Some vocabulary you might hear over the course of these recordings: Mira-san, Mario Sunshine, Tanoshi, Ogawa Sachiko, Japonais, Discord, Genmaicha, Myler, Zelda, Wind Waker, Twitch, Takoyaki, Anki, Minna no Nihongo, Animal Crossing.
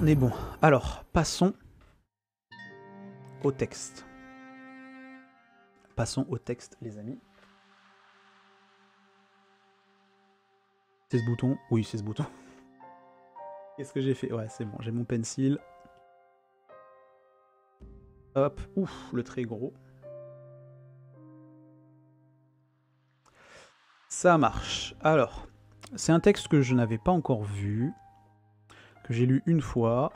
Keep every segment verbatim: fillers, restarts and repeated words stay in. on est bon. Alors, passons au texte. Passons au texte, les amis. C'est ce bouton? Oui, c'est ce bouton. Qu'est-ce que j'ai fait? Ouais, c'est bon, j'ai mon pencil. Hop, ouf, le trait gros. Ça marche. Alors, c'est un texte que je n'avais pas encore vu, que j'ai lu une fois.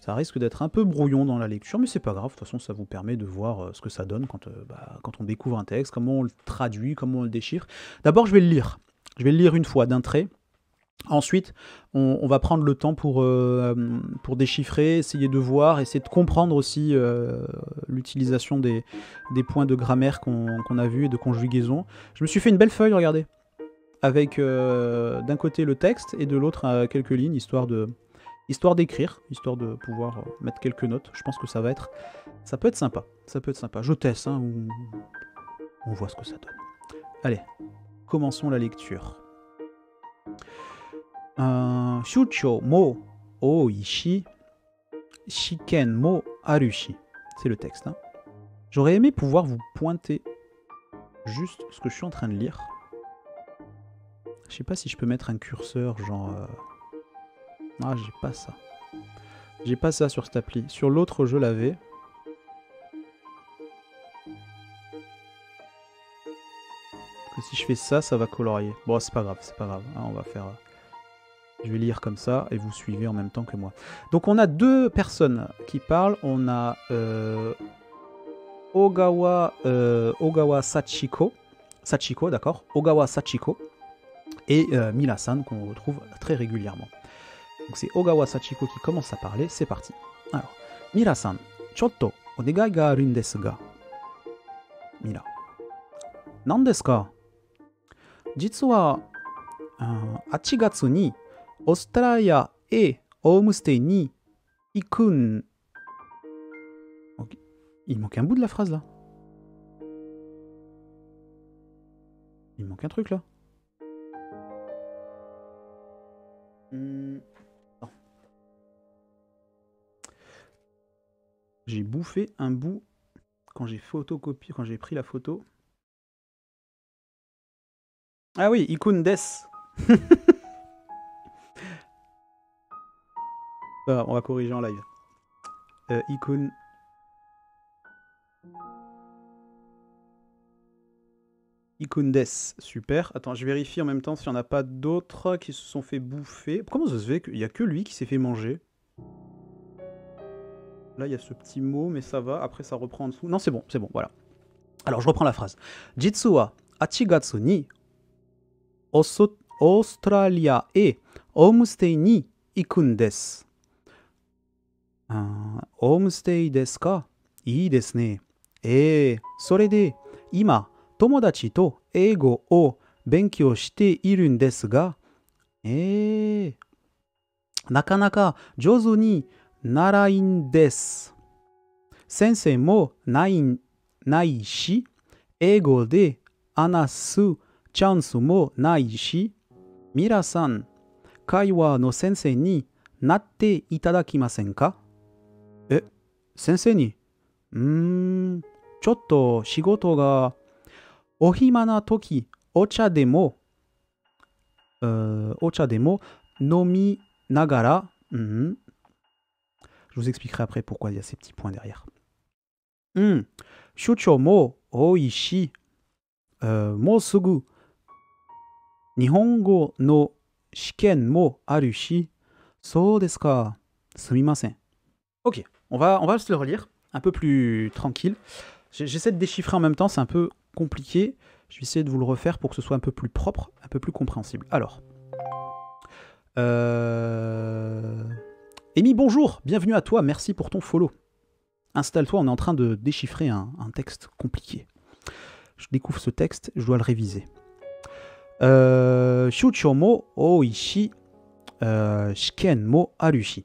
Ça risque d'être un peu brouillon dans la lecture, mais c'est pas grave. De toute façon, ça vous permet de voir ce que ça donne quand, euh, bah, quand on découvre un texte, comment on le traduit, comment on le déchiffre. D'abord, je vais le lire. Je vais le lire une fois d'un trait. Ensuite, on, on va prendre le temps pour, euh, pour déchiffrer, essayer de voir, essayer de comprendre aussi euh, l'utilisation des, des points de grammaire qu'on qu'on a vus et de conjugaison. Je me suis fait une belle feuille, regardez, avec euh, d'un côté le texte et de l'autre euh, quelques lignes, histoire de... Histoire d'écrire, histoire de pouvoir mettre quelques notes. Je pense que ça va être... Ça peut être sympa, ça peut être sympa. Je teste, hein, on... on voit ce que ça donne. Allez, commençons la lecture. Euh, Shucho mo oishi, shiken mo arushi. C'est le texte. Hein. J'aurais aimé pouvoir vous pointer juste ce que je suis en train de lire. Je sais pas si je peux mettre un curseur genre... Euh... Ah, j'ai pas ça. J'ai pas ça sur cette appli. Sur l'autre, je l'avais. Si je fais ça, ça va colorier. Bon, c'est pas grave, c'est pas grave. Hein, on va faire... Je vais lire comme ça et vous suivez en même temps que moi. Donc, on a deux personnes qui parlent. On a euh, Ogawa, euh, Ogawa Sachiko. Sachiko, d'accord. Ogawa Sachiko. Et euh, Mira-san, qu'on retrouve très régulièrement. Donc c'est Ogawa Sachiko qui commence à parler, c'est parti. Alors, Mira-san, chotto onegai ga arun desu ga. Mira. Nan desu ka? Jitsu wa hachigatsu ni Australia e homestay ni ikun. Okay. Il manque un bout de la phrase là. Il manque un truc là. Hmm. J'ai bouffé un bout quand j'ai photocopié, quand j'ai pris la photo. Ah oui, Ikun des. Ah, on va corriger en live. Euh, Ikun. Ikun des. Super. Attends, je vérifie en même temps s'il n'y en a pas d'autres qui se sont fait bouffer. Comment ça se fait qu'il n'y a que lui qui s'est fait manger? Là, il y a ce petit mot, mais ça va. Après, ça reprend en dessous. Non, c'est bon, c'est bon, voilà. Alors, je reprends la phrase. Jitsu wa hachigatsu ni Australia e homestay ni ikun desu. Homestay desu ka? Ii desu ne. E, sore de ima tomodachi to eigo o benkyou shite irun desu ga, e, nakanaka jouzu ni narain desu. Sensei mo nai, nai shi, eigo de anasu chansu mo nai shi, Mira-san, kaiwa no sensei ni natte itadakimasen ka? Eh, sensei ni? Hmm, chotto shigoto ga ohima na toki ocha demo, euh, ocha demo nomi nagara. Mm-hmm. Je vous expliquerai après pourquoi il y a ces petits points derrière. Shucho mo oishi mo sugu nihongo no shiken mo aru shi. So desu ka. Sumimasen. Ok, on va, on va se le relire, un peu plus tranquille. J'essaie de déchiffrer en même temps, c'est un peu compliqué. Je vais essayer de vous le refaire pour que ce soit un peu plus propre, un peu plus compréhensible. Alors... Euh... Amy, bonjour, bienvenue à toi, merci pour ton follow. Installe-toi, on est en train de déchiffrer un, un texte compliqué. Je découvre ce texte, je dois le réviser. Euh, Shucho mo oishi, euh, shiken mo arushi.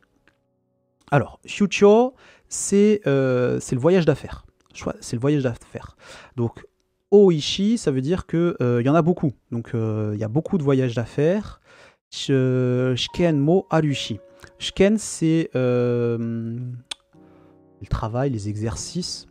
Alors, shucho, c'est euh, le voyage d'affaires. C'est le voyage d'affaires. Donc, oishi, ça veut dire qu'il euh, y en a beaucoup. Donc, il euh, y a beaucoup de voyages d'affaires. Shiken mo arushi. Shiken, c'est euh, le travail, les exercices.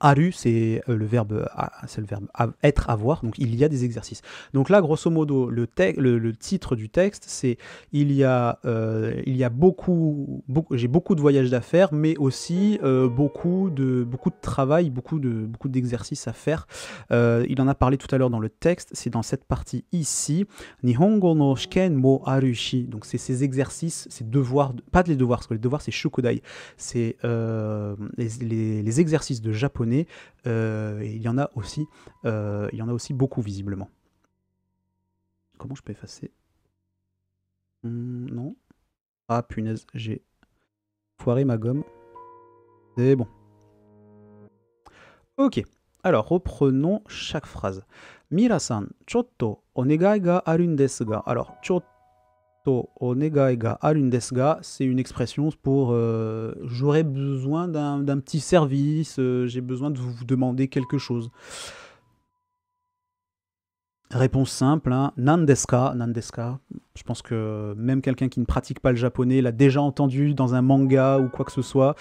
Haru, c'est le verbe, c'est le verbe être, avoir, donc il y a des exercices. Donc là, grosso modo, le, le, le titre du texte, c'est il y a, euh, il y a beaucoup, beaucoup j'ai beaucoup de voyages d'affaires, mais aussi euh, beaucoup, de, beaucoup de travail, beaucoup de, beaucoup d'exercices à faire. Euh, il en a parlé tout à l'heure dans le texte, c'est dans cette partie ici. Nihongo no shiken mo arushi, donc c'est ces exercices, ces devoirs, pas les devoirs, parce que les devoirs, c'est shokodai, c'est euh, les, les, les exercices de japonais. Euh, et il y en a aussi, euh, il y en a aussi beaucoup visiblement. Comment je peux effacer? Mmh, non. Ah punaise, j'ai foiré ma gomme. C'est bon. Ok. Alors reprenons chaque phrase. Mira-san, chotto onegai ga arun desu ga. Alors chotto onegai ga arun desu ga, c'est une expression pour euh, j'aurais besoin d'un petit service, euh, j'ai besoin de vous demander quelque chose. Réponse simple, hein, nan desu ka, nan desu ka. Je pense que même quelqu'un qui ne pratique pas le japonais l'a déjà entendu dans un manga ou quoi que ce soit.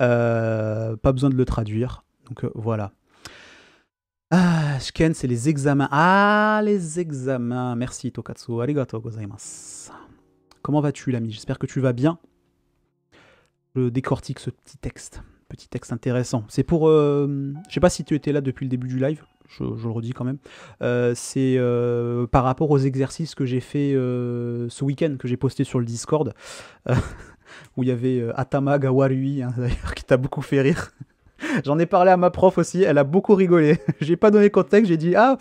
Euh, pas besoin de le traduire. Donc euh, voilà. Ah, Shiken, c'est les examens. Ah, les examens. Merci, Tokatsu. Arigato gozaimasu. Comment vas-tu, l'ami? J'espère que tu vas bien. Je décortique ce petit texte. Petit texte intéressant. C'est pour... Euh, je sais pas si tu étais là depuis le début du live. Je, je le redis quand même. Euh, c'est euh, par rapport aux exercices que j'ai fait euh, ce week-end, que j'ai posté sur le Discord, euh, où il y avait euh, Atama Gawarui, hein, d'ailleurs, qui t'a beaucoup fait rire. J'en ai parlé à ma prof aussi, elle a beaucoup rigolé. J'ai pas donné contexte, j'ai dit « Ah,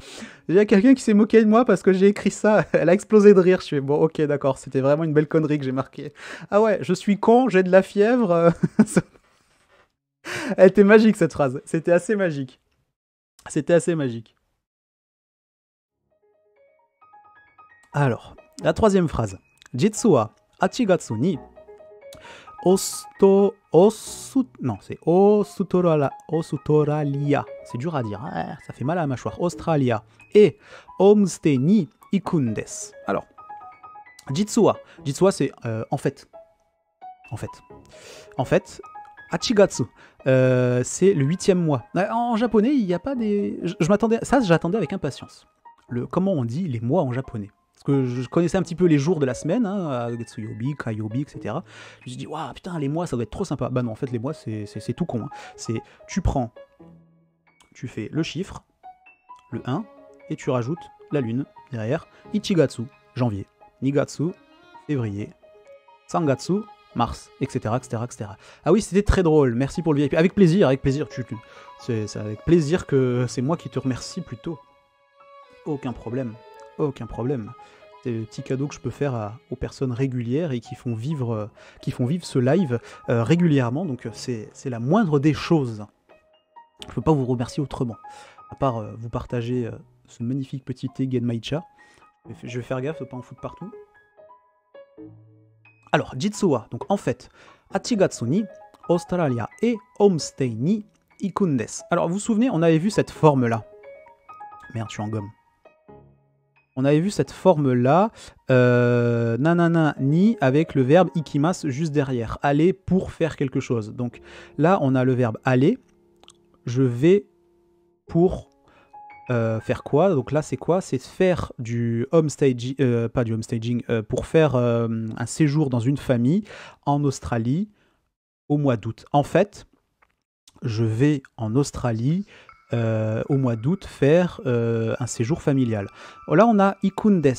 il y a quelqu'un qui s'est moqué de moi parce que j'ai écrit ça. » Elle a explosé de rire. Je fais « Bon, ok, d'accord, c'était vraiment une belle connerie que j'ai marquée. » Ah ouais, je suis con, j'ai de la fièvre. Elle était magique cette phrase, c'était assez magique. C'était assez magique. Alors, la troisième phrase. « Jitsuwa, achigatsu ni... » Osto, osu, non, c'est Osutoralia. C'est dur à dire, hein, ça fait mal à la mâchoire. Australia. Et Homestay ni ikundes. Alors, Jitsuwa. Jitsuwa, c'est euh, en fait. En fait. En fait, Achigatsu. Euh, c'est le huitième mois. En japonais, il n'y a pas des. Je, je m'attendais. Ça, j'attendais avec impatience. Le, comment on dit les mois en japonais? Que je connaissais un petit peu les jours de la semaine, hein, Getsuyobi, Kayobi, et cetera. Je me suis dit, waouh, ouais, putain, les mois, ça doit être trop sympa. Bah non, en fait, les mois, c'est tout con. Hein. C'est, tu prends, tu fais le chiffre, le un, et tu rajoutes la lune derrière. Ichigatsu, janvier. Nigatsu, février. Sangatsu, mars, et cetera, et cetera, et cetera. Ah oui, c'était très drôle. Merci pour le V I P. Avec plaisir, avec plaisir. Tu, tu, c'est avec plaisir que c'est moi qui te remercie plutôt. Aucun problème. Aucun problème. C'est le petit cadeau que je peux faire à, aux personnes régulières et qui font vivre, euh, qui font vivre ce live euh, régulièrement. Donc c'est la moindre des choses. Je ne peux pas vous remercier autrement. À part euh, vous partager euh, ce magnifique petit thé Genmaicha. Je vais faire gaffe de ne pas en foutre partout. Alors, Jitsuwa. Donc en fait, Achigatsu ni, Australia et Homestay ni ikundes. Alors vous vous souvenez, on avait vu cette forme-là. Merde, je suis en gomme. On avait vu cette forme-là, euh, nanana ni, avec le verbe ikimasu juste derrière. Aller pour faire quelque chose. Donc là, on a le verbe aller. Je vais pour euh, faire quoi? Donc là, c'est quoi? C'est faire du home staging, euh, pas du home staging, euh, pour faire euh, un séjour dans une famille en Australie au mois d'août. En fait, je vais en Australie... Euh, au mois d'août, faire euh, un séjour familial. Oh, là, on a ikundes.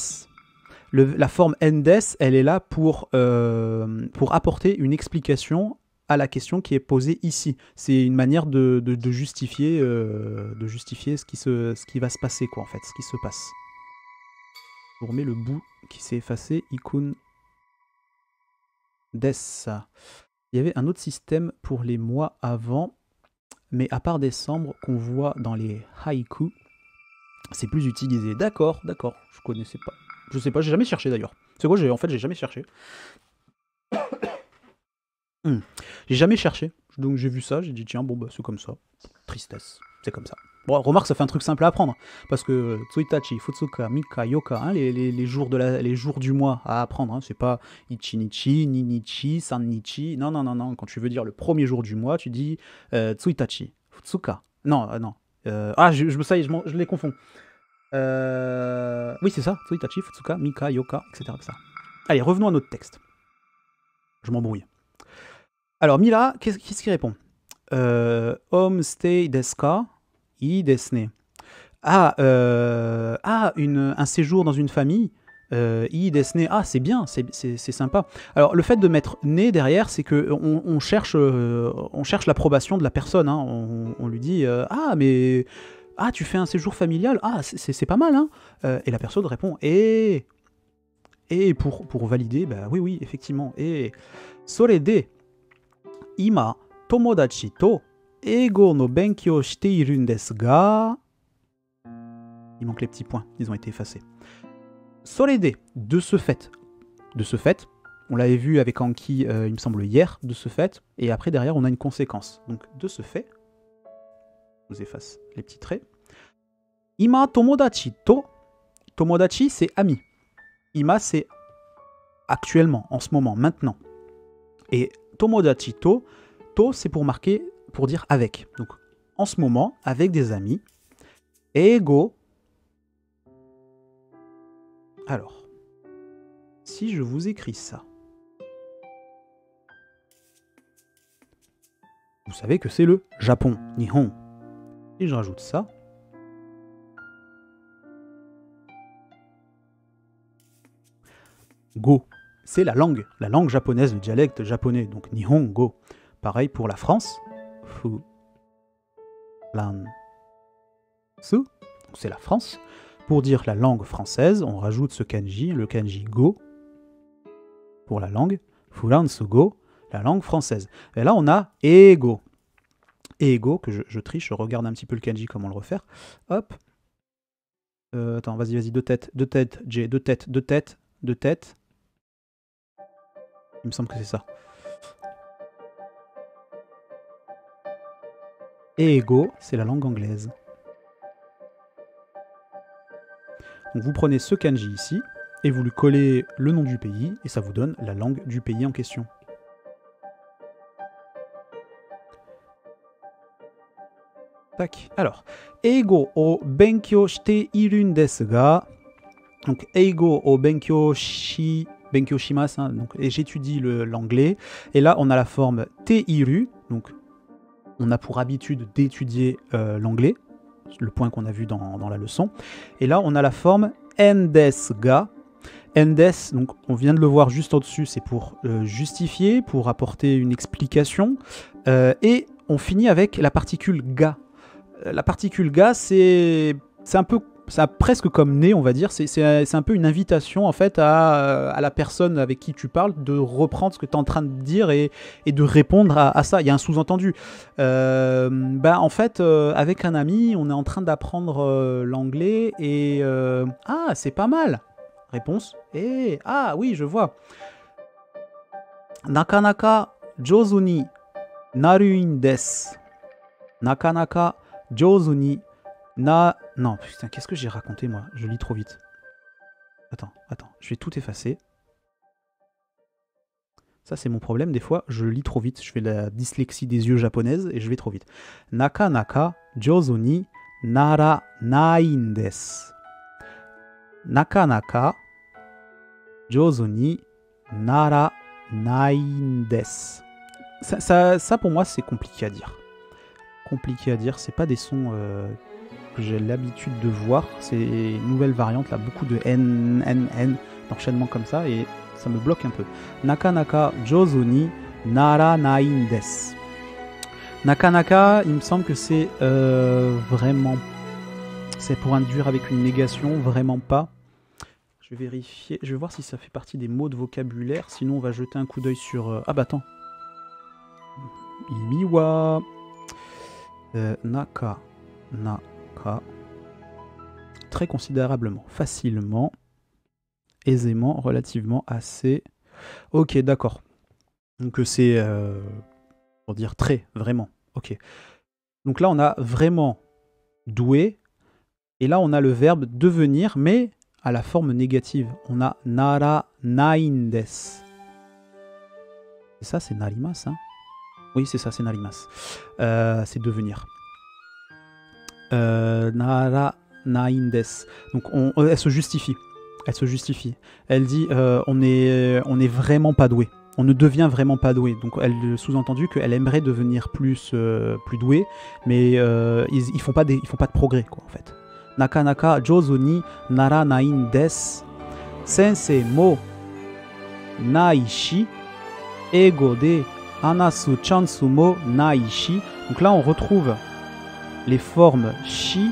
Le, la forme endes, elle est là pour, euh, pour apporter une explication à la question qui est posée ici. C'est une manière de, de, de justifier, euh, de justifier ce, qui se, ce qui va se passer, quoi, en fait, ce qui se passe. Je vous remets le bout qui s'est effacé. Ikundes. Il y avait un autre système pour les mois avant. Mais à part décembre, qu'on voit dans les haïkus, c'est plus utilisé. D'accord, d'accord, je connaissais pas. Je sais pas, j'ai jamais cherché d'ailleurs. C'est quoi, en fait, j'ai jamais cherché. hmm. J'ai jamais cherché. Donc j'ai vu ça, j'ai dit tiens, bon, bah c'est comme ça. Tristesse, c'est comme ça. Bon, remarque, ça fait un truc simple à apprendre, parce que Tsuitachi, Futsuka, Mika, Yoka, hein, les, les, les, jours de la, les jours du mois à apprendre, hein, c'est pas Ichinichi, Ninichi, Sannichi, non, non, non, non, quand tu veux dire le premier jour du mois, tu dis euh, Tsuitachi, Futsuka, non, euh, non, euh, ah, je, je, ça y est, je, je les confonds. Euh... Oui, c'est ça, Tsuitachi, Futsuka, Mika, Yoka, et cetera, et cetera. Allez, revenons à notre texte. Je m'embrouille. Alors, Mila, qu'est-ce qu'est-ce qu'il répond? euh, Homestay deska Idesne. Ah, euh, ah une, un séjour dans une famille. Euh, Idesne. Ah, c'est bien, c'est sympa. Alors, le fait de mettre né derrière, c'est que on, on cherche, euh, on cherche l'approbation de la personne. Hein. On, on lui dit euh, ah, mais ah, tu fais un séjour familial. Ah, c'est pas mal. Hein. Euh, et la personne répond eh. Et pour, pour valider, bah oui, oui, effectivement. Et sore de ima tomodachi to. Ego no benkyo shite irun desu ga. Il manque les petits points, ils ont été effacés. Sorede, de ce fait. De ce fait, on l'avait vu avec Anki, euh, il me semble, hier, de ce fait. Et après, derrière, on a une conséquence. Donc, de ce fait, je vous efface les petits traits. Ima tomodachi to. Tomodachi, c'est ami. Ima, c'est actuellement, en ce moment, maintenant. Et tomodachi to, to, c'est pour marquer... pour dire avec. Donc, en ce moment, avec des amis. Ego. Alors, si je vous écris ça, vous savez que c'est le Japon, Nihon. Et je rajoute ça. Go. C'est la langue, la langue japonaise, le dialecte japonais. Donc, Nihon, go. Pareil pour la France. C'est la France. Pour dire la langue française, on rajoute ce kanji, le kanji go, pour la langue, furansu go, la langue française. Et là, on a ego. Ego, que je, je triche, je regarde un petit peu le kanji, comment le refaire. Hop. Euh, attends, vas-y, vas-y, deux têtes, deux têtes, j'ai deux têtes, deux têtes, deux têtes. Il me semble que c'est ça. Et ego, c'est la langue anglaise. Donc vous prenez ce kanji ici, et vous lui collez le nom du pays, et ça vous donne la langue du pays en question. Tac. Alors, Eigo o benkyo shite irun desu ga. Donc, Eigo o benkyo shi... benkyo shimasu, hein, donc, et j'étudie l'anglais. Et là, on a la forme te iru, donc... on a pour habitude d'étudier euh, l'anglais, le point qu'on a vu dans, dans la leçon. Et là, on a la forme endes ga. Endes, donc on vient de le voir juste au-dessus, c'est pour euh, justifier, pour apporter une explication. Euh, et on finit avec la particule ga. La particule ga, c'est un peu... ça presque comme né, on va dire, c'est un peu une invitation en fait à, à la personne avec qui tu parles de reprendre ce que tu es en train de dire et, et de répondre à, à ça. Il y a un sous-entendu. Euh, bah, en fait, euh, avec un ami, on est en train d'apprendre euh, l'anglais et... Euh, ah, c'est pas mal. Réponse. Et... Ah oui, je vois. Nakanaka jozu ni narun desu. Nakanaka jozu ni... Na... Non, putain, qu'est-ce que j'ai raconté, moi? Je lis trop vite. Attends, attends, je vais tout effacer. Ça, c'est mon problème, des fois, je lis trop vite. Je fais la dyslexie des yeux japonaise et je vais trop vite. Nakanaka jozu ni naranai desu. Nakanaka jozu ni naranai desu. Ça, ça, ça, pour moi, c'est compliqué à dire. Compliqué à dire, c'est pas des sons euh, que j'ai l'habitude de voir, c'est une nouvelle variante là, beaucoup de n, n, n, d'enchaînement comme ça, et ça me bloque un peu. Nakanaka jozu ni naranai desu. Nakanaka, il me semble que c'est euh, vraiment, c'est pour induire avec une négation, vraiment pas. Je vais vérifier, je vais voir si ça fait partie des mots de vocabulaire, sinon on va jeter un coup d'œil sur... Euh... Ah bah attends. Imiwa... Euh, naka, naka, très considérablement, facilement, aisément, relativement, assez. Ok, d'accord. Donc c'est euh, pour dire très, vraiment. Ok. Donc là on a vraiment doué. Et là, on a le verbe devenir, mais à la forme négative. On a nara naindes. C'est ça, c'est narimas, hein? Oui, c'est ça, c'est narimas. Euh, c'est devenir. Euh, nara naindes. Donc, on, elle se justifie. Elle se justifie. Elle dit, euh, on est, on est vraiment pas doué. On ne devient vraiment pas doué. Donc, elle sous-entendu qu'elle aimerait devenir plus, euh, plus douée, mais euh, ils, ils font pas des, ils font pas de progrès, quoi, en fait. Nakanaka jozu ni nara nain desu. Sensei mo nai shi. Ego de anasu chansu mo nai shi. Donc là, on retrouve les formes shi,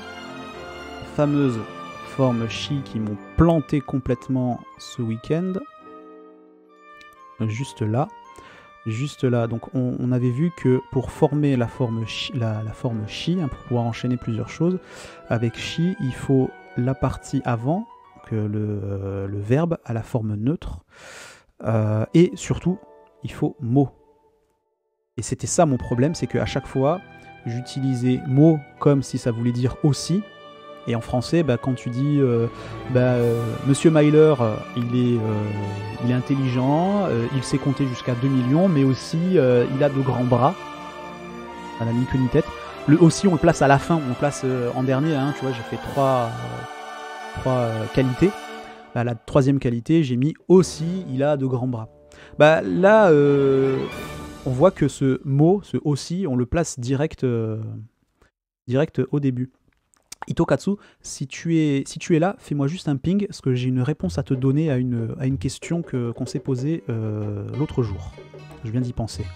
fameuses formes shi qui m'ont planté complètement ce week-end. Juste là, juste là. Donc on, on avait vu que pour former la forme chi, la, la forme chi hein, pour pouvoir enchaîner plusieurs choses, avec chi, il faut la partie avant, que le, euh, le verbe à la forme neutre, euh, et surtout, il faut mot. Et c'était ça mon problème, c'est qu'à chaque fois, j'utilisais mot comme si ça voulait dire aussi. Et en français, bah, quand tu dis euh, bah, euh, Monsieur Myler, euh, il, est, euh, il est intelligent, euh, il sait compter jusqu'à deux millions, mais aussi euh, il a de grands bras. Ça n'a ni queue ni tête. Le aussi, on le place à la fin, on le place euh, en dernier. Hein, tu vois, j'ai fait trois, euh, trois euh, qualités. Bah, la troisième qualité, j'ai mis aussi il a de grands bras. Bah, là, euh, on voit que ce mot, ce aussi, on le place direct, euh, direct au début. Hitokatsu, si tu es, si tu es là, fais-moi juste un ping, parce que j'ai une réponse à te donner à une, à une question que, qu'on s'est posée euh, l'autre jour. Je viens d'y penser.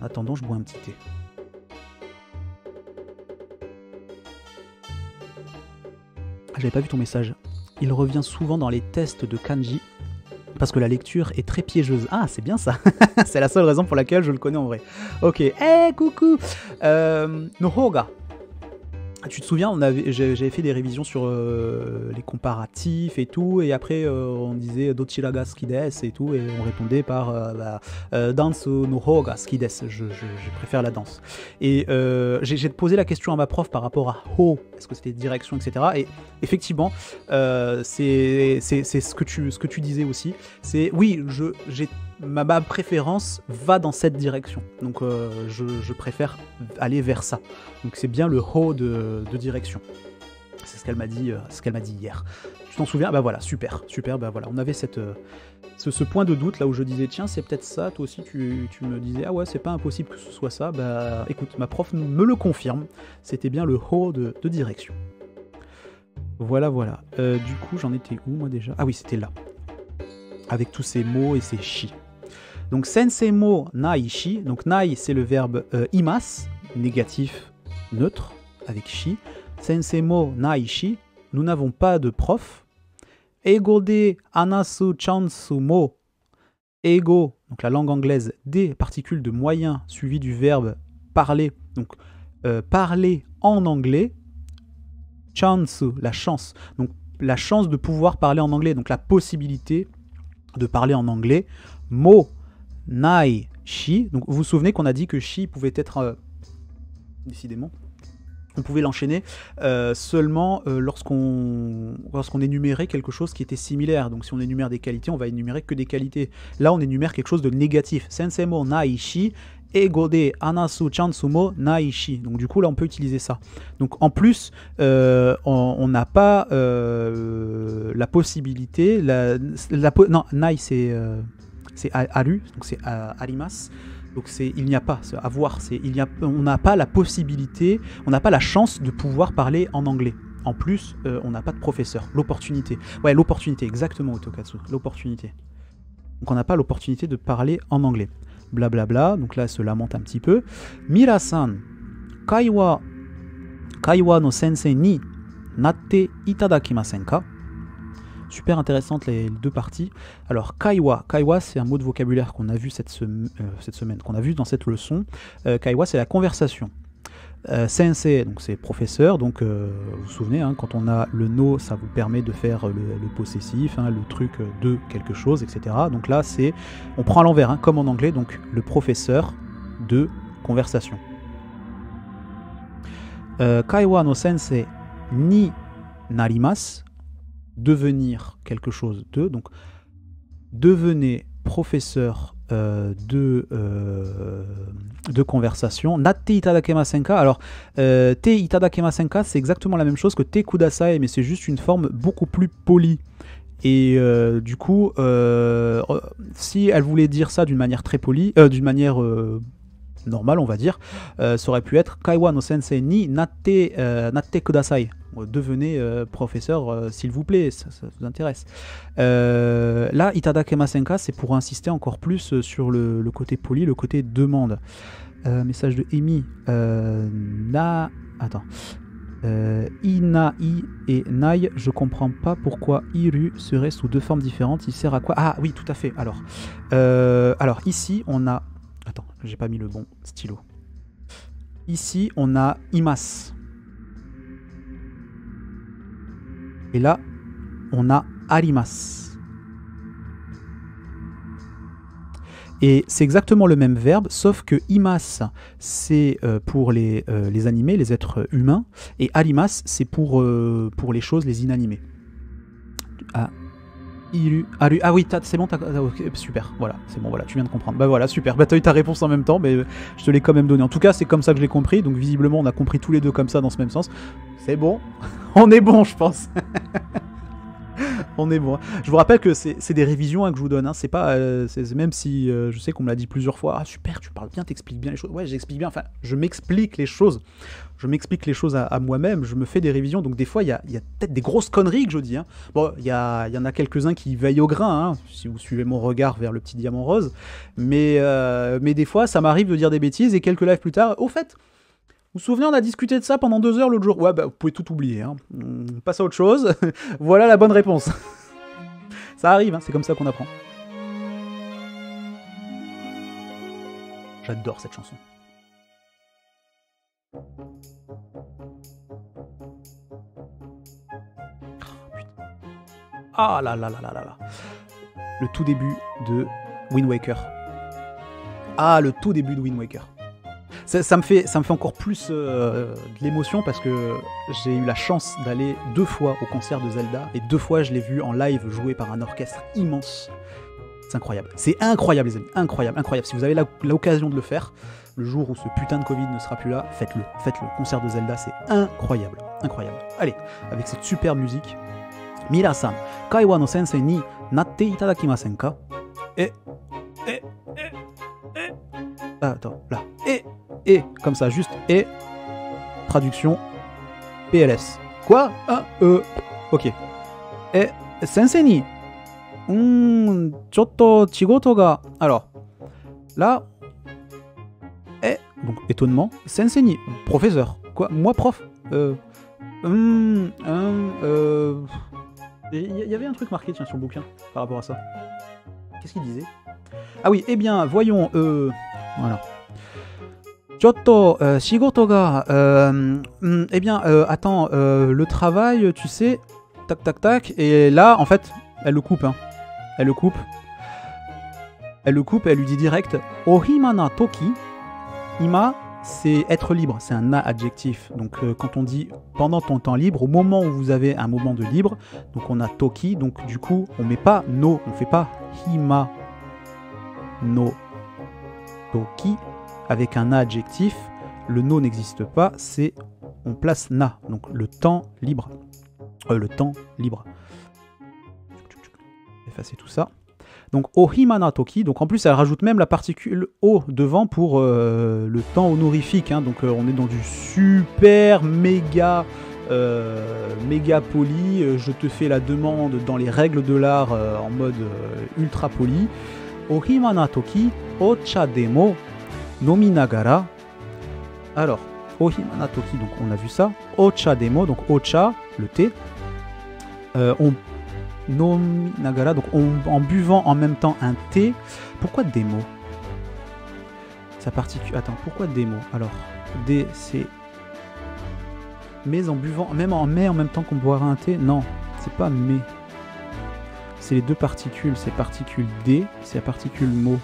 En attendant, je bois un petit thé. Ah, j'avais pas vu ton message. Il revient souvent dans les tests de kanji, parce que la lecture est très piégeuse. Ah, c'est bien ça. C'est la seule raison pour laquelle je le connais en vrai. Ok. Eh, hey, coucou euh, Nohoga. Tu te souviens, j'avais fait des révisions sur euh, les comparatifs et tout, et après euh, on disait « Dochiraga skides » et tout, et on répondait par euh, euh, « Dansu nohoga skides ». Je, je, je préfère la danse. Et euh, j'ai posé la question à ma prof par rapport à « ho », est-ce que c'était direction, et cetera. Et effectivement, euh, c'est ce, ce que tu disais aussi. C'est « oui, j'ai... » Ma, ma préférence va dans cette direction, donc euh, je, je préfère aller vers ça. Donc c'est bien le haut de, de direction. C'est ce qu'elle m'a dit, euh, ce qu'elle m'a dit hier. Tu t'en souviens? Bah voilà, super, super. Bah voilà, on avait cette, euh, ce, ce point de doute là où je disais tiens c'est peut-être ça. Toi aussi tu, tu me disais ah ouais c'est pas impossible que ce soit ça. Bah écoute, ma prof me le confirme. C'était bien le haut de, de direction. Voilà voilà. Euh, du coup j'en étais où moi déjà? Ah oui c'était là. Avec tous ces mots et ces chi. Donc sensei mo nai shi, donc nai c'est le verbe euh, imas, négatif, neutre, avec shi. Sensei mo nai shi, nous n'avons pas de prof. Ego de anasu chansu mo, ego, donc la langue anglaise, des particules de moyen suivi du verbe parler, donc euh, parler en anglais, chansu, la chance, donc la chance de pouvoir parler en anglais, donc la possibilité de parler en anglais, mo, nai, shi. Donc vous vous souvenez qu'on a dit que shi pouvait être, euh, décidément, on pouvait l'enchaîner euh, seulement euh, lorsqu'on lorsqu'on énumérait quelque chose qui était similaire. Donc si on énumère des qualités, on va énumérer que des qualités. Là, on énumère quelque chose de négatif. Sensei mo nai shi, ego de anasu chansu mo nai shi. Donc du coup, là, on peut utiliser ça. Donc en plus, euh, on n'a pas euh, la possibilité... La, la, non, nai, c'est... Euh, c'est aru, donc c'est arimas, donc c'est il n'y a pas, avoir, c'est il n'y a, on n'a pas la possibilité, on n'a pas la chance de pouvoir parler en anglais. En plus, euh, on n'a pas de professeur, l'opportunité. Ouais, l'opportunité, exactement, Otokatsu, l'opportunité. Donc on n'a pas l'opportunité de parler en anglais. Blablabla, donc là, elle se lamente un petit peu. Mira-san, kaiwa, kaiwa no sensei ni natte itadakimasen ka? Super intéressantes les deux parties. Alors kaiwa, kaiwa c'est un mot de vocabulaire qu'on a vu cette, sem euh, cette semaine, qu'on a vu dans cette leçon. Euh, kaiwa c'est la conversation. Euh, sensei donc c'est professeur, donc euh, vous vous souvenez hein, quand on a le no ça vous permet de faire le, le possessif, hein, le truc de quelque chose, et cetera. Donc là c'est on prend à l'envers hein, comme en anglais donc le professeur de conversation. euh, Kaiwa no sensei ni narimasu, devenir quelque chose de, donc devenez professeur euh, de, euh, de conversation. Natte itadakemasenka, alors euh, te itadakemasenka c'est exactement la même chose que te kudasai, mais c'est juste une forme beaucoup plus polie. Et euh, du coup, euh, si elle voulait dire ça d'une manière très polie, euh, d'une manière euh, normale, on va dire, euh, ça aurait pu être Kaiwa no sensei ni natte, euh, natte kudasai. Devenez euh, professeur, euh, s'il vous plaît, ça, ça vous intéresse. Euh, là, itadakemasenka, c'est pour insister encore plus sur le, le côté poli, le côté demande. Euh, message de Emi. Euh, na. Attends. Euh, Ina, I et Nai, je comprends pas pourquoi Iru serait sous deux formes différentes, il sert à quoi? Ah oui, tout à fait. Alors, euh, alors ici on a, attends, j'ai pas mis le bon stylo. Ici on a Imas. Et là on a Arimas. Et c'est exactement le même verbe, sauf que imas, c'est euh, pour les, euh, les animés, les êtres humains, et arimas, c'est pour, euh, pour les choses, les inanimés. Ah, iru, aru, ah oui, c'est bon, okay, super, voilà, c'est bon, voilà, tu viens de comprendre. Bah voilà, super, bah t'as eu ta réponse en même temps, mais je te l'ai quand même donnée. En tout cas, c'est comme ça que je l'ai compris, donc visiblement, on a compris tous les deux comme ça, dans ce même sens. C'est bon, on est bon, je pense. On est bon. Je vous rappelle que c'est des révisions hein, que je vous donne. Hein. C'est pas, euh, même si euh, je sais qu'on me l'a dit plusieurs fois. Ah super, tu parles bien, t'expliques bien les choses. Ouais, j'explique bien. Enfin, je m'explique les choses. Je m'explique les choses à, à moi-même. Je me fais des révisions. Donc des fois, il y a, y a peut-être des grosses conneries que je dis. Hein. Bon, il y, y en a quelques-uns qui veillent au grain. Hein, si vous suivez mon regard vers le petit diamant rose. Mais, euh, mais des fois, ça m'arrive de dire des bêtises. Et quelques lives plus tard, au fait... Vous vous souvenez, on a discuté de ça pendant deux heures l'autre jour. Ouais, bah, vous pouvez tout oublier. Hein. On passe à autre chose. Voilà la bonne réponse. Ça arrive, hein, c'est comme ça qu'on apprend. J'adore cette chanson. Oh, putain. Ah là là là là là là. Le tout début de Wind Waker. Ah, le tout début de Wind Waker. Ça, ça, me fait, ça me fait encore plus euh, de l'émotion parce que j'ai eu la chance d'aller deux fois au concert de Zelda et deux fois je l'ai vu en live joué par un orchestre immense. C'est incroyable. C'est incroyable les amis. Incroyable, incroyable. Si vous avez l'occasion de le faire, le jour où ce putain de Covid ne sera plus là, faites-le. Faites-le. Concert de Zelda, c'est incroyable. Incroyable. Allez, avec cette super musique. Mira-san, Kaiwa no sensei ni natte itadakimasen ka? Eh, eh, eh, eh. Ah, attends, là. Eh. Et, comme ça, juste et, traduction, P L S. Quoi? Ah, euh, ok. Et, sensei ni. Hum, chotto chigoto ga. Alors, là, et, donc étonnement, sensei ni, professeur. Quoi? Moi, prof? Euh, hum, hum, euh. Il y avait un truc marqué, tiens, sur le bouquin, par rapport à ça. Qu'est-ce qu'il disait? Ah oui, eh bien, voyons, euh. Voilà. Chotto, euh, shigoto ga, euh, eh bien, euh, attends, euh, le travail, tu sais, tac, tac, tac, et là, en fait, elle le coupe, hein, elle le coupe, elle le coupe, elle lui dit direct, ohimana toki, ima, c'est être libre, c'est un adjectif, donc euh, quand on dit pendant ton temps libre, au moment où vous avez un moment de libre, donc on a toki, donc du coup, on met pas no, on fait pas hima no toki, avec un adjectif, le no n'existe pas, c'est on place na, donc le temps libre. Euh, le temps libre. Effacer tout ça. Donc ohimana toki, donc en plus elle rajoute même la particule o devant pour euh, le temps honorifique, hein, donc euh, on est dans du super méga euh, méga poli, euh, je te fais la demande dans les règles de l'art euh, en mode euh, ultra poli. Ohimana toki, ocha demo. Nominagara. Alors, ohimana toki, donc on a vu ça. Ocha demo, donc ocha, le thé. Euh, on nominagara, donc on, en buvant en même temps un thé. Pourquoi démo? Ça particule. Attends, pourquoi démo? Alors, D c'est. Mais en buvant, même en mais en même temps qu'on boira un thé. Non, c'est pas mais. C'est les deux particules. C'est particule D, c'est la particule mot.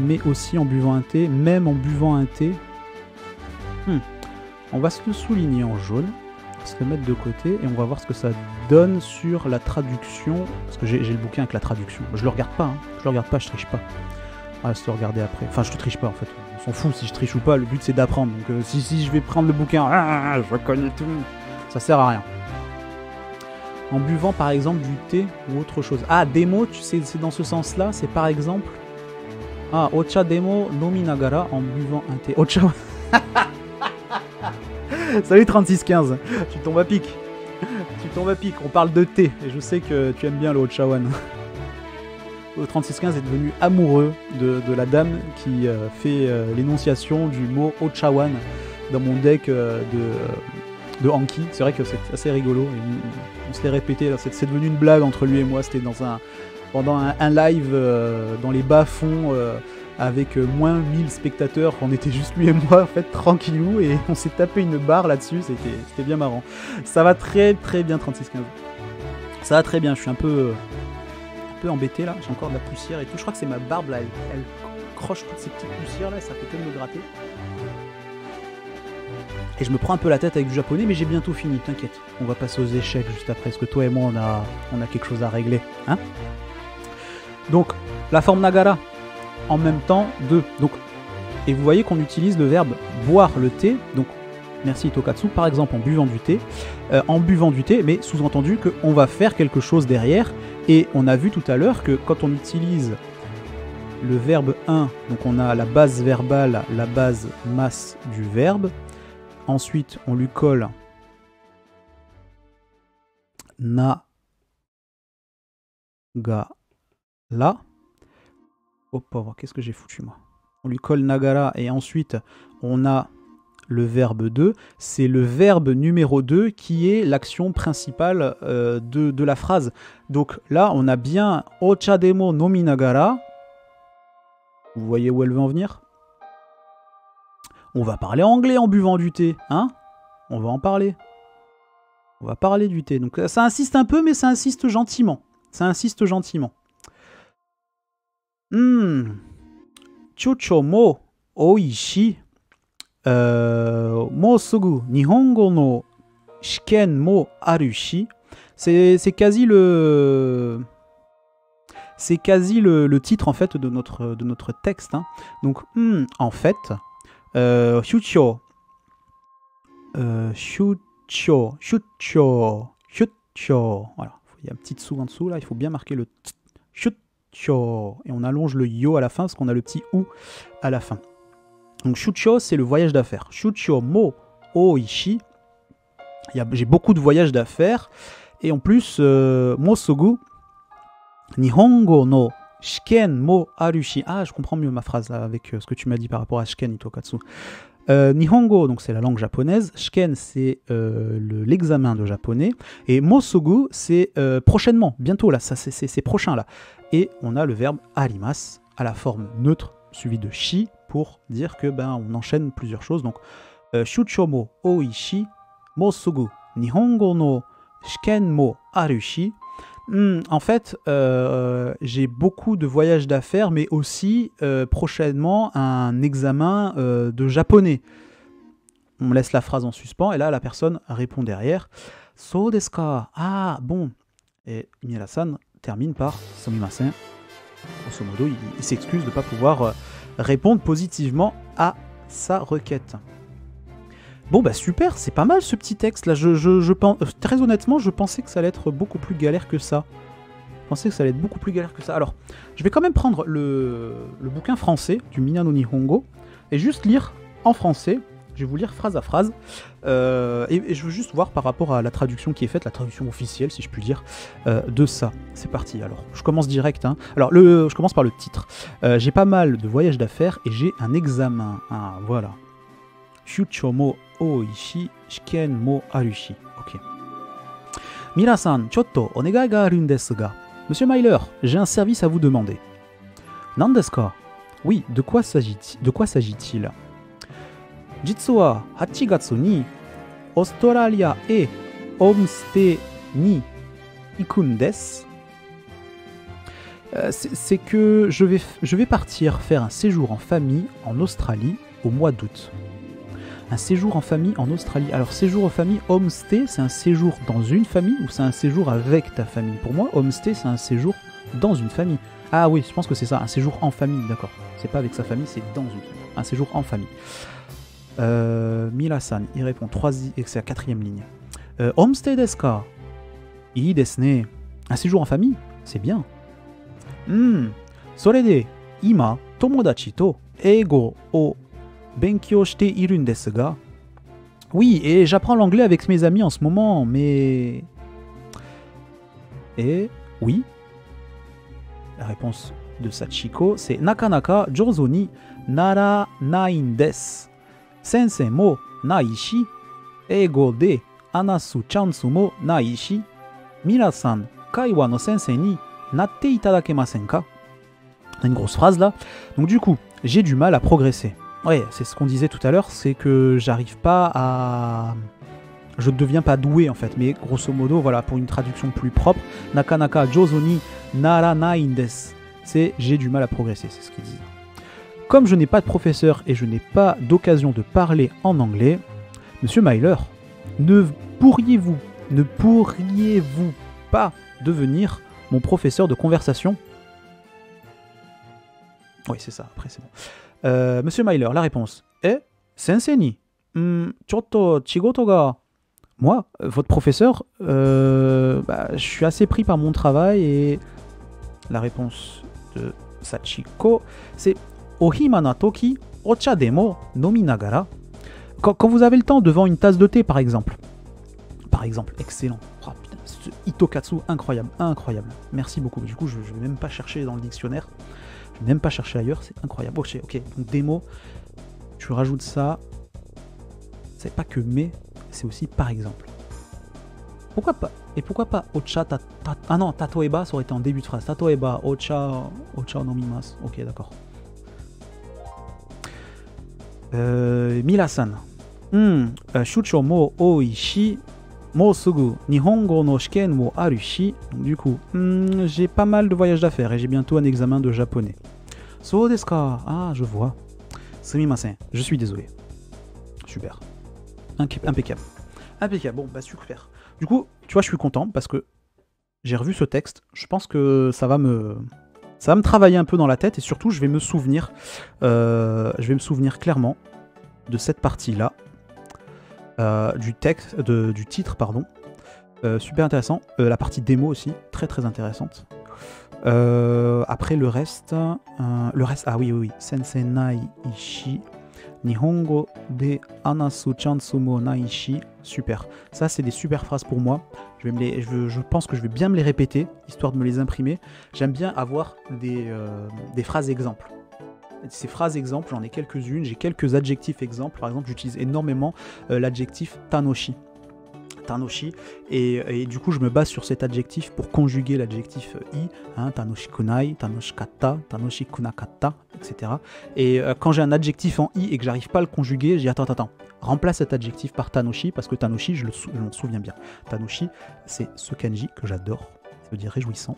Mais aussi en buvant un thé, même en buvant un thé, Hmm. On va se le souligner en jaune, se le mettre de côté et on va voir ce que ça donne sur la traduction. Parce que j'ai le bouquin avec la traduction. Je le regarde pas, hein. Je le regarde pas, je triche pas. On va se le regarder après. Enfin, je ne triche pas en fait. On s'en fout si je triche ou pas, le but c'est d'apprendre. Donc euh, si, si je vais prendre le bouquin, ah, je reconnais tout. Ça sert à rien. En buvant par exemple du thé ou autre chose. Ah, démo, tu sais, c'est dans ce sens-là, c'est par exemple... Ah, Ocha Demo Nominagara en buvant un thé. Ocha... Salut trente-six quinze, tu tombes à pic. Tu tombes à pic, on parle de thé. Et je sais que tu aimes bien le Ochawan. Le trente-six quinze est devenu amoureux de, de la dame qui euh, fait euh, l'énonciation du mot Ochawan dans mon deck euh, de, de Anki. C'est vrai que c'est assez rigolo. Et on se l'est répété, c'est devenu une blague entre lui et moi. C'était dans un... pendant un, un live euh, dans les bas-fonds euh, avec euh, moins mille spectateurs, on était juste lui et moi en fait tranquillou et on s'est tapé une barre là-dessus, c'était bien marrant. Ça va très très bien trente-six quinze. Ça va très bien, je suis un peu, euh, un peu embêté là, j'ai encore de la poussière et tout. Je crois que c'est ma barbe là, elle, elle croche toutes ces petites poussières là, ça fait que de me gratter. Et je me prends un peu la tête avec du japonais, mais j'ai bientôt fini, t'inquiète. On va passer aux échecs juste après, parce que toi et moi on a, on a quelque chose à régler, hein. Donc, la forme nagara, en même temps de. Donc, et vous voyez qu'on utilise le verbe boire le thé, donc merci Tokatsu, par exemple en buvant du thé, euh, en buvant du thé, mais sous-entendu qu'on va faire quelque chose derrière, et on a vu tout à l'heure que quand on utilise le verbe un, donc on a la base verbale, la base masse du verbe, ensuite on lui colle na ga. Là, oh pauvre, qu'est-ce que j'ai foutu moi. On lui colle nagara et ensuite on a le verbe deux. C'est le verbe numéro deux qui est l'action principale euh, de, de la phrase. Donc là, on a bien ocha demo nomi nagara. Vous voyez où elle veut en venir? On va parler anglais en buvant du thé, hein? On va en parler. On va parler du thé. Donc ça insiste un peu, mais ça insiste gentiment. Ça insiste gentiment. Hmm. Chucho mo oishi. Euh, mo sugu nihongo no shiken mo arushi. C'est quasi le... C'est quasi le, le titre, en fait, de notre, de notre texte. Hein. Donc, hmm, en fait... Euh, Chucho... Euh, Chucho... Chucho... Chucho... Voilà. Il y a un petit sou en dessous, là. Il faut bien marquer le... Chucho... Et on allonge le yo à la fin parce qu'on a le petit ou à la fin. Donc shucho, c'est le voyage d'affaires. Shucho mo oishi. J'ai beaucoup de voyages d'affaires. Et en plus, euh, mo sugu nihongo no shiken mo arushi. Ah, je comprends mieux ma phrase là, avec euh, ce que tu m'as dit par rapport à shiken Itokatsu. Euh, nihongo, donc c'est la langue japonaise. Shiken, c'est euh, l'examen de japonais. Et mosugu, c'est euh, prochainement, bientôt là, c'est prochain là. Et on a le verbe arimas à la forme neutre suivi de shi pour dire que ben on enchaîne plusieurs choses. Donc euh, shucho mo oishi, mosugu nihongo no shiken mo arushi. Hmm, en fait, euh, j'ai beaucoup de voyages d'affaires, mais aussi euh, prochainement un examen euh, de japonais. On laisse la phrase en suspens, et là, la personne répond derrière. So desu ka. Ah, bon. Et Mira-san termine par sumimasen. Grosso modo, il, il s'excuse de ne pas pouvoir répondre positivement à sa requête. Bon bah super, c'est pas mal ce petit texte là, je, je, je pense, très honnêtement je pensais que ça allait être beaucoup plus galère que ça. Je pensais que ça allait être beaucoup plus galère que ça. Alors, je vais quand même prendre le, le bouquin français du Minna no Nihongo et juste lire en français, je vais vous lire phrase à phrase, euh, et, et je veux juste voir par rapport à la traduction qui est faite, la traduction officielle si je puis dire, euh, de ça. C'est parti, alors, je commence direct, hein. Alors le, je commence par le titre. Euh, j'ai pas mal de voyages d'affaires et j'ai un examen, ah voilà. Shucho mo oishi, shiken mo arushi. Ok. Mira-san, chotto onegai ga arun desu ga. Monsieur Myler, j'ai un service à vous demander. Nan desu ka? Oui, de quoi s'agit-il? Jitsu wa hachigatsu ni Australia e homestay ni ikun desu. C'est que je vais, je vais partir faire un séjour en famille en Australie au mois d'août. Un séjour en famille en Australie. Alors, séjour en famille, homestay, c'est un séjour dans une famille ou c'est un séjour avec ta famille? Pour moi, homestay, c'est un séjour dans une famille. Ah oui, je pense que c'est ça, un séjour en famille, d'accord. C'est pas avec sa famille, c'est dans une famille. Un séjour en famille. Euh, Mira-san, il répond trois i, et c'est la quatrième ligne. Euh, homestay desu ka? Ii desu ne. Un séjour en famille, c'est bien. Hmm. Sore de, ima, tomodachi to eigo o benkyo shite irun desu ga. Oui, et j'apprends l'anglais avec mes amis en ce moment, mais... Et... Oui. La réponse de Sachiko, c'est nakanaka jozo ni nara nai desu. Sensei mo nai shi, eigo de hanasu chansu mo nai shi. Mira-san, kaiwa no sensei ni natte itadakemasen ka? Une grosse phrase là. Donc du coup, j'ai du mal à progresser. Ouais, c'est ce qu'on disait tout à l'heure, c'est que j'arrive pas à... Je ne deviens pas doué en fait, mais grosso modo, voilà, pour une traduction plus propre, nakanaka jozoni nara nai desu, c'est j'ai du mal à progresser, c'est ce qu'ils disent. Comme je n'ai pas de professeur et je n'ai pas d'occasion de parler en anglais, Monsieur Myler, ne pourriez-vous, ne pourriez-vous pas devenir mon professeur de conversation? Oui, c'est ça, après c'est bon. Euh, Monsieur Myler, la réponse est sensei ni. Hmm, chotto chigoto ga. Moi, votre professeur, euh, bah, je suis assez pris par mon travail et la réponse de Sachiko, c'est ohima na toki ocha demo nomi nagara. Quand, quand vous avez le temps devant une tasse de thé, par exemple. Par exemple, excellent. Oh, putain, ce Hitokatsu, incroyable, incroyable. Merci beaucoup. Du coup, je ne vais même pas chercher dans le dictionnaire. Je ne vais même pas chercher ailleurs, c'est incroyable. Ok, ok, donc démo, tu rajoutes ça. C'est pas que mais, c'est aussi par exemple. Pourquoi pas? Et pourquoi pas Ocha ta, ta, ah non, Tatoeba, ça aurait été en début de phrase. Tatoeba, Ocha, Ocha no mimas. Ok, d'accord. Euh, Mira-san. Shucho mo oishi. Mo sugu nihongo no shiken mo arushi. Du coup, hmm, j'ai pas mal de voyages d'affaires et j'ai bientôt un examen de japonais. So desu ka? Ah, je vois. Sumimasen, je suis désolé. Super. Impeccable. Impeccable, bon, bah super. Du coup, tu vois, je suis content parce que j'ai revu ce texte. Je pense que ça va me... Ça va me travailler un peu dans la tête et surtout, je vais me souvenir... Euh, je vais me souvenir clairement de cette partie-là. Euh, du texte... De, du titre, pardon. Euh, super intéressant. Euh, la partie démo aussi, très très intéressante. Euh, après, le reste... Euh, le reste... Ah oui, oui, oui. Sensei nai ishi... Nihongo de Anasu Chansumo Naishi. Super. Ça, c'est des super phrases pour moi. Je, vais me les, je, je pense que je vais bien me les répéter, histoire de me les imprimer. J'aime bien avoir des, euh, des phrases exemples. Ces phrases exemples, j'en ai quelques-unes. J'ai quelques adjectifs exemples. Par exemple, j'utilise énormément euh, l'adjectif Tanoshi. Tanoshi. Et, et du coup, je me base sur cet adjectif pour conjuguer l'adjectif « i », hein, « tanoshikunai »,« tanoshikata »,« tanoshikunakata », et cetera. Et euh, quand j'ai un adjectif en « i » et que j'arrive pas à le conjuguer, j'ai attends, attends, attends, remplace cet adjectif par « tanoshi » parce que « tanoshi », je m'en souviens bien. « Tanoshi », c'est ce kanji que j'adore, ça veut dire « réjouissant ».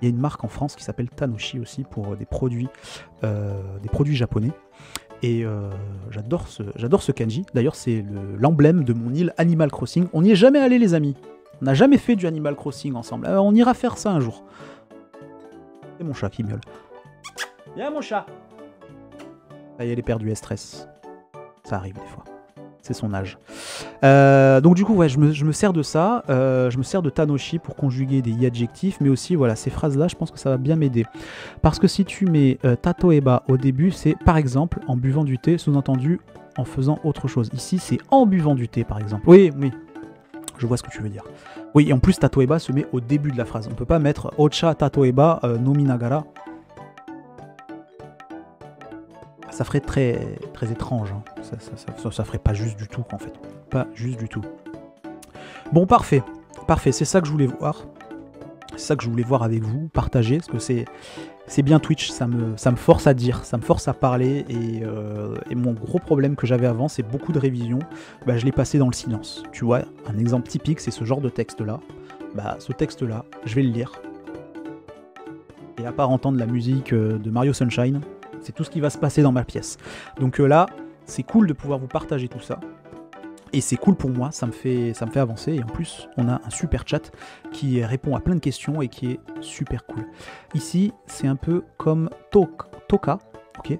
Il y a une marque en France qui s'appelle « Tanoshi » aussi pour des produits, euh, des produits japonais. Et euh, j'adore ce, j'adore ce kanji. D'ailleurs, c'est l'emblème de mon île Animal Crossing. On n'y est jamais allé, les amis. On n'a jamais fait du Animal Crossing ensemble. Euh, on ira faire ça un jour. C'est mon chat qui miaule. Viens, mon chat. Ça y est, elle est perdue, elle stresse. Ça arrive des fois. C'est son âge. Euh, donc du coup, ouais, je me, je me sers de ça. Euh, je me sers de Tanoshi pour conjuguer des i adjectifs, mais aussi, voilà, ces phrases-là, je pense que ça va bien m'aider. Parce que si tu mets euh, Tatoeba au début, c'est par exemple en buvant du thé, sous-entendu en faisant autre chose. Ici, c'est en buvant du thé, par exemple. Oui, oui. Je vois ce que tu veux dire. Oui, et en plus, Tatoeba se met au début de la phrase. On ne peut pas mettre Ocha Tatoeba euh, Nominagara. Ça ferait très, très étrange, hein. ça, ça, ça, ça, ça ferait pas juste du tout en fait, pas juste du tout. Bon parfait, parfait, c'est ça que je voulais voir, c'est ça que je voulais voir avec vous, partager, parce que c'est c'est bien Twitch, ça me, ça me force à dire, ça me force à parler, et, euh, et mon gros problème que j'avais avant, c'est beaucoup de révisions, bah, je l'ai passé dans le silence, tu vois, un exemple typique c'est ce genre de texte là, bah ce texte là, je vais le lire, et à part entendre la musique de Mario Sunshine, c'est tout ce qui va se passer dans ma pièce. Donc euh, là, c'est cool de pouvoir vous partager tout ça. Et c'est cool pour moi, ça me fait, ça me fait avancer. Et en plus, on a un super chat qui répond à plein de questions et qui est super cool. Ici, c'est un peu comme Toka. Ok.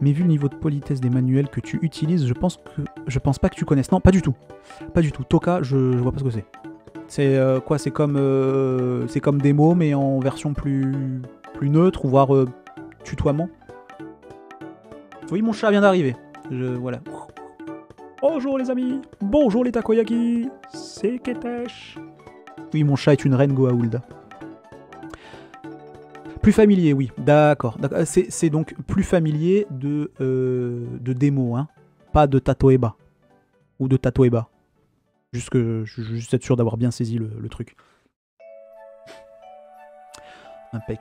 Mais vu le niveau de politesse des manuels que tu utilises, je pense que je pense pas que tu connaisses. Non, pas du tout. Pas du tout. Toka, je, je vois pas ce que c'est. C'est euh, quoi? C'est comme, euh, c'est comme des mots, mais en version plus, plus neutre, ou voire euh, tutoiement. Oui, mon chat vient d'arriver. Je, voilà. Bonjour les amis, bonjour les Takoyaki, c'est Ketesh. Oui, mon chat est une reine Goa'uld. Plus familier, oui, d'accord. C'est donc plus familier de, euh, de démo, hein. Pas de Tatoeba. Ou de Tatoeba. Juste que je suis juste sûr d'avoir bien saisi le, le truc. Impec.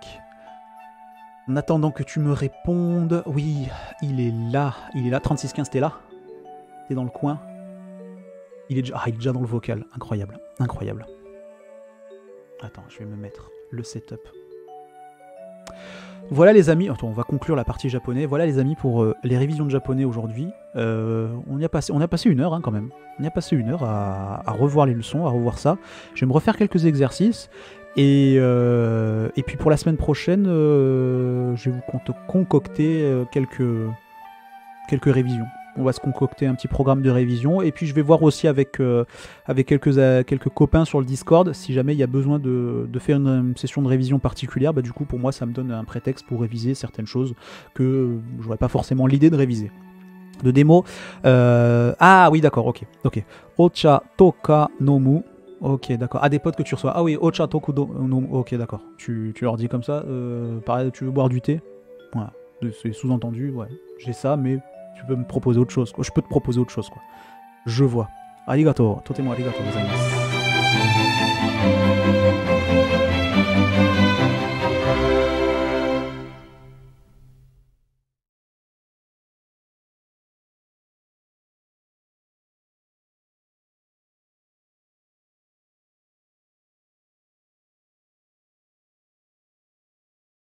En attendant que tu me répondes, oui, il est là, il est là, trente-six quinze, t'es là? T'es dans le coin. Il est, déjà... ah, il est déjà dans le vocal. Incroyable. Incroyable. Attends, je vais me mettre le setup. Voilà les amis. Attends, on va conclure la partie japonais. Voilà les amis pour euh, les révisions de japonais aujourd'hui. Euh, on, on a passé une heure hein, quand même. On y a passé une heure à, à revoir les leçons, à revoir ça. Je vais me refaire quelques exercices. Et, euh, et puis pour la semaine prochaine, euh, je vais vous concocter quelques, quelques révisions. On va se concocter un petit programme de révision. Et puis je vais voir aussi avec, euh, avec quelques, euh, quelques copains sur le Discord si jamais il y a besoin de, de faire une, une session de révision particulière. Bah, du coup, pour moi, ça me donne un prétexte pour réviser certaines choses que euh, je n'aurais pas forcément l'idée de réviser. De démo. Euh... Ah oui, d'accord, ok. Ok. Ocha Toka Nomu. Ok, d'accord. Ah, des potes que tu reçois. Ah oui, Ocha Toku Nomu. Ok, d'accord. Tu, tu leur dis comme ça. Euh, pareil, tu veux boire du thé? Voilà. C'est sous-entendu. Ouais. J'ai ça, mais. Tu peux me proposer autre chose, quoi. Je peux te proposer autre chose, quoi. Je vois. Arigato, totemo arigato gozaimasu.